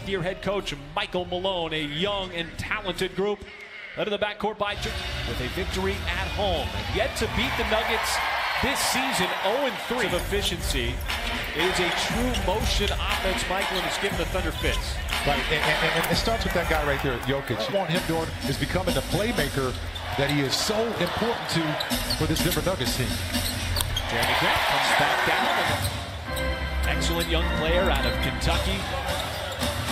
4th-year head coach Michael Malone, a young and talented group. Under the backcourt by Jokic with a victory at home. And yet to beat the Nuggets this season, 0-3 of efficiency. It is a true motion offense, Michael, and it's giving the Thunder fits. Right, and it starts with that guy right there, Jokic. What I want him doing is becoming the playmaker that he is so important to for this Denver Nuggets team. Jerami Grant comes back down. Excellent young player out of Kentucky.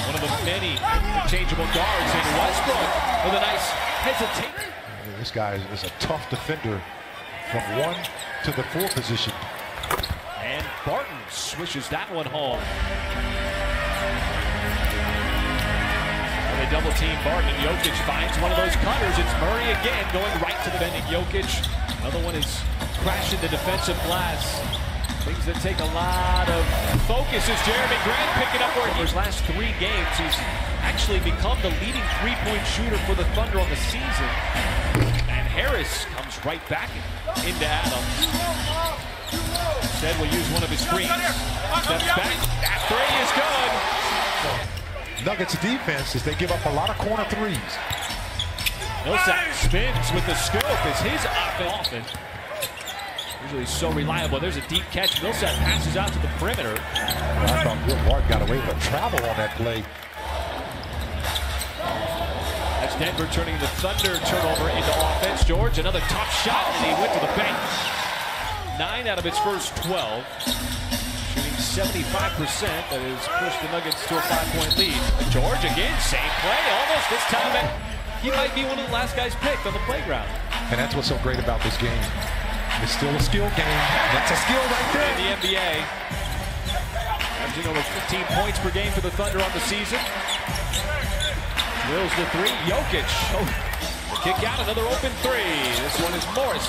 One of the many interchangeable guards in Westbrook with a nice hesitation. This guy is a tough defender from 1 to the 4 position. And Barton swishes that one home. And they double team Barton, and Jokic finds one of those cutters. It's Murray again going right to the bending Jokic. Another one is crashing the defensive glass. Things that take a lot of focus is Jerami Grant picking up where his last 3 games he's actually become the leading three-point shooter for the Thunder on the season. And Harris comes right back into Adams. Instead will use one of his screens. Steps back. That 3 is good. Nuggets defense is they give up a lot of corner 3s. Millsap spins with the scope as his offense. Usually so reliable. There's a deep catch. Millsett passes out to the perimeter. I thought Gilmore got away with travel on that play. That's Denver turning the Thunder turnover into offense. George, another tough shot, and he went to the bank. 9 out of its first 12. Shooting 75%. That has pushed the Nuggets to a 5-point lead. George again, same play, almost this time. He might be one of the last guys picked on the playground. And that's what's so great about this game. It's still a skill game. That's a skill right there. In the NBA, averaging over 15 points per game for the Thunder on the season. Drills the 3. Jokic. Oh, kick out, another open 3. This one is Morris.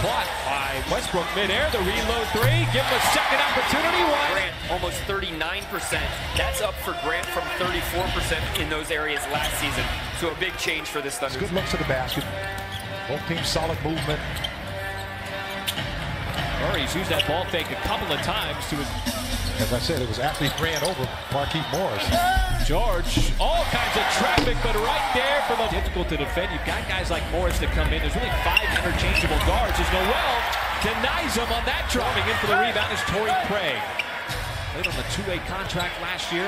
Caught by Westbrook midair. The reload 3. Give him a second opportunity. One. Grant almost 39%. That's up for Grant from 34% in those areas last season. So a big change for this Thunder. Good looks at the basket. Both teams solid movement. Murray's used that ball fake a couple of times to his... As I said, it was after he ran over Marquise Morris. George, all kinds of traffic, but right there for the... Difficult to defend. You've got guys like Morris to come in. There's really 5 interchangeable guards as Noel denies him on that drop. Driving in for the rebound is Torrey Craig. Played on the 2-way contract last year.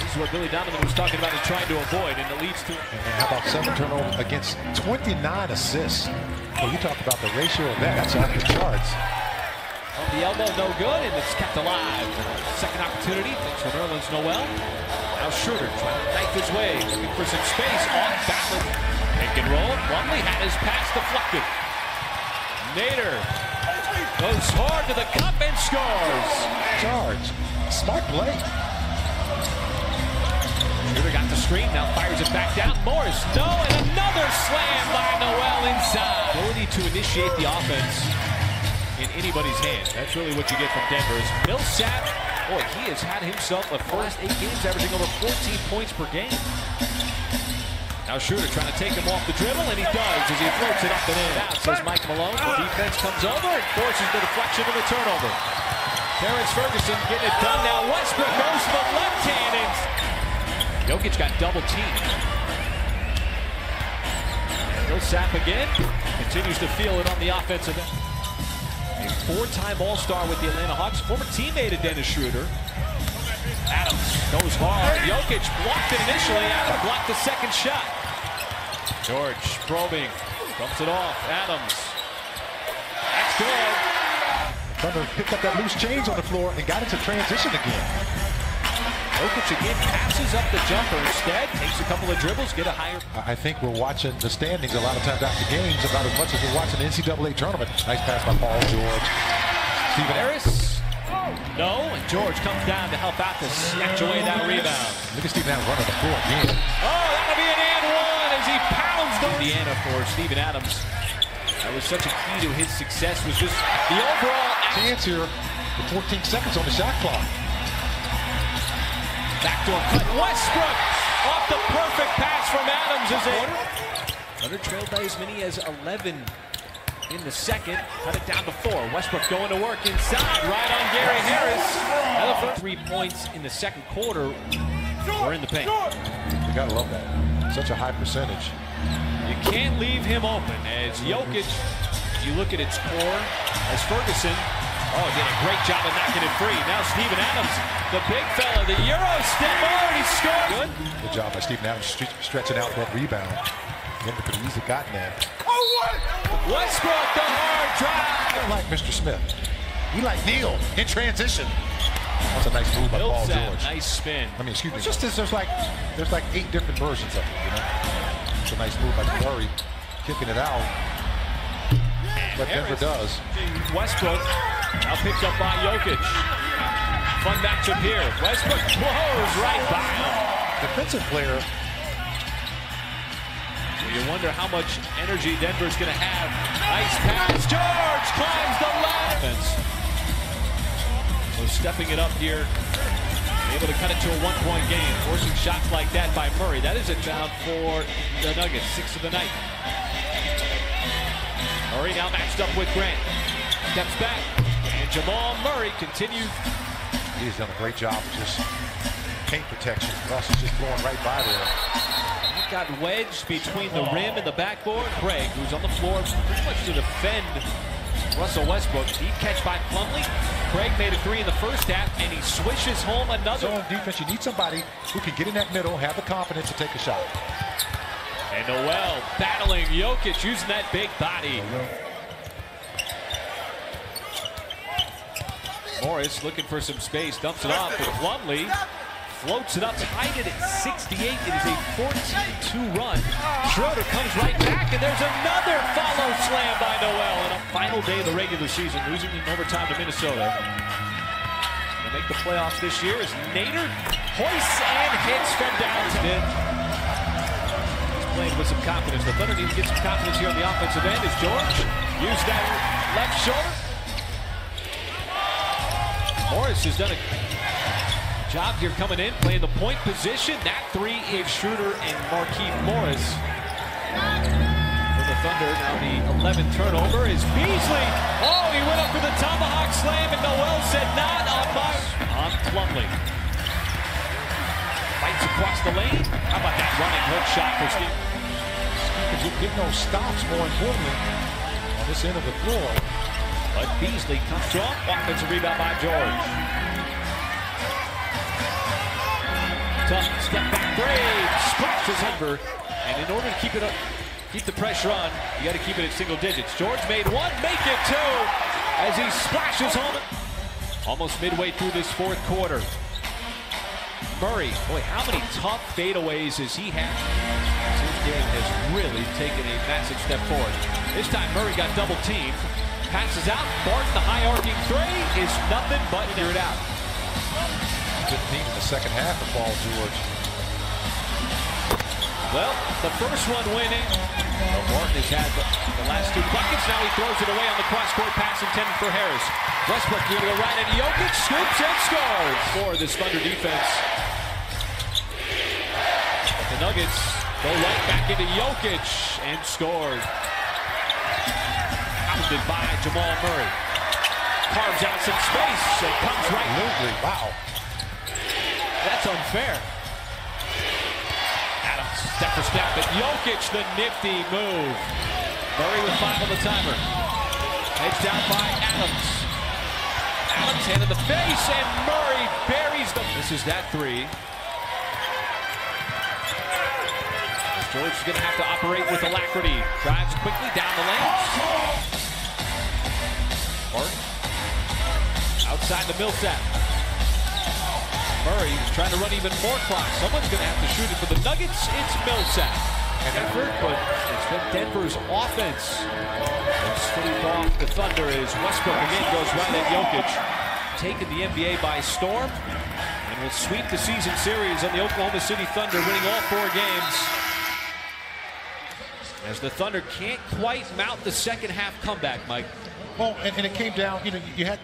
This is what Billy Donovan was talking about and trying to avoid, and it leads to... And how about 7 turnovers against 29 assists? Well, you talk about the ratio of that. That's off the charts. On the elbow, no good, and it's kept alive. Second opportunity, thanks to Nerlens Noel. Now Schröder trying to knife his way, looking for some space on balance. Pick and roll. Plumlee had his pass deflected. Nader goes hard to the cup and scores. Charge. Smart play. Schröder got the screen, now fires it back down. Morris, no, and another slam by Noel inside. Ability to initiate the offense in anybody's hand. That's really what you get from Denver. Is Millsap, boy, he has had himself the first 8 games averaging over 14 points per game. Now Schröder trying to take him off the dribble, and he does as he floats it up and in. Out says Mike Malone. The defense comes over and forces the deflection of the turnover. Terrence Ferguson getting it done now. Westbrook goes to the left hand, and Jokic got double teamed. Millsap again, continues to feel it on the offensive end. A 4-time All-Star with the Atlanta Hawks, former teammate of Dennis Schröder. Adams goes hard, Jokic blocked it initially, Adams blocked the second shot. George probing, dumps it off, Adams. That's good. Thunder picked up that loose change on the floor and got into transition again. Jokic again passes up the jumper instead, takes a couple of dribbles, get a higher... I think we're watching the standings a lot of times after games about as much as we're watching the NCAA tournament. Nice pass by Paul George. Steven Harris. No, and George comes down to help out to snatch away that rebound. Look at Steven Adams running the floor again. Oh, that'll be an and one as he pounds the... Indiana for Steven Adams. That was such a key to his success, was just the overall... Chance here with 14 seconds on the shot clock. Backdoor cut, Westbrook off the perfect pass from Adams is in. Thunder trailed by as many as 11 in the second. Cut it down to 4. Westbrook going to work inside, right on Gary Harris. Another 3 points in the second quarter. We're in the paint. You gotta love that. Such a high percentage. You can't leave him open. As Jokic, you look at its core, as Ferguson, oh, did a great job of knocking it free. Now Steven Adams, the big fella, the Euro step over, he scored. Good job by Steven Adams stretching out that rebound. Denver could have easily gotten that. Oh, what? Westbrook, the hard drive. I don't like Mr. Smith. We like Neal in transition. That's a nice move by Paul George. Nice spin. I mean, excuse me. Just there's like 8 different versions of it, you know. It's a nice move by Murray, kicking it out. But Denver does. Westbrook now picked up by Jokic. Fun matchup here. Westbrook blows right by him. Defensive player. So you wonder how much energy Denver's going to have. Nice pass. George climbs the ladder. So stepping it up here, able to cut it to a one-point game, forcing shots like that by Murray. That is a foul for the Nuggets, 6th of the night. Murray now matched up with Grant. Steps back, and Jamal Murray continues. He's done a great job of just paint protection. Russ is just blowing right by there. He got wedged between the rim and the backboard. Craig, who's on the floor pretty much to defend Russell Westbrook. Deep catch by Plumlee. Craig made a three in the first half, and he swishes home another. Zone defense, you need somebody who can get in that middle, have the confidence to take a shot. And Noel battling Jokic, using that big body. Morris looking for some space, dumps it off for Plumlee. Floats it up, tied it at 68. It is a 14-2 run. Schröder comes right back, and there's another follow slam by Noel on a final day of the regular season, losing in overtime to Minnesota. Going to make the playoffs this year is Nader. Hoists and hits from downtown. He's playing with some confidence. The Thunder need to get some confidence here on the offensive end. Is George used that left shoulder? Morris has done a job here coming in, playing the point position. That three is Schröder and Marquise Morris. For the Thunder, now the 11th turnover is Beasley. Oh, he went up for the tomahawk slam, and Noel said not on my... On Plumlee. Fights across the lane. How about that running hook shot for Steve? Because you get no stops, more importantly, on this end of the floor. But Beasley comes strong. Offensive rebound by George. Tough step back three, splashes under, and in order to keep it up, keep the pressure on, you got to keep it at single digits. George made one, make it two, as he splashes home. Almost midway through this fourth quarter. Murray, boy, how many tough fadeaways has he had? His game has really taken a massive step forward. This time Murray got double teamed, passes out, Barton, the high arcing three is nothing but near it out. Good team in the second half of Paul George. Well, the first one went in. Barton has had the last 2 buckets. Now he throws it away on the cross-court pass intended for Harris. Westbrook going to go right at Jokic, scoops and scores for this Thunder defense. But the Nuggets go right back into Jokic and scored. Pounded by Jamal Murray. Carves out some space and comes right. Absolutely. Wow. That's unfair. Adams step for step, but Jokic the nifty move. Murray with 5 on the timer. Heads down by Adams. Adams hand in the face, and Murray buries them. This is that three. George is going to have to operate with alacrity. Drives quickly down the lane. Barton outside the Millsap. Murray trying to run even more clock. Someone's going to have to shoot it for the Nuggets. It's Millsap. And Denver, but it's been Denver's offense. And stripped off the Thunder is Westbrook again, goes right at Jokic. Taking the NBA by storm. And will sweep the season series on the Oklahoma City Thunder, winning all 4 games. As the Thunder can't quite mount the second half comeback, Mike. Well, and it came down, you know, you had...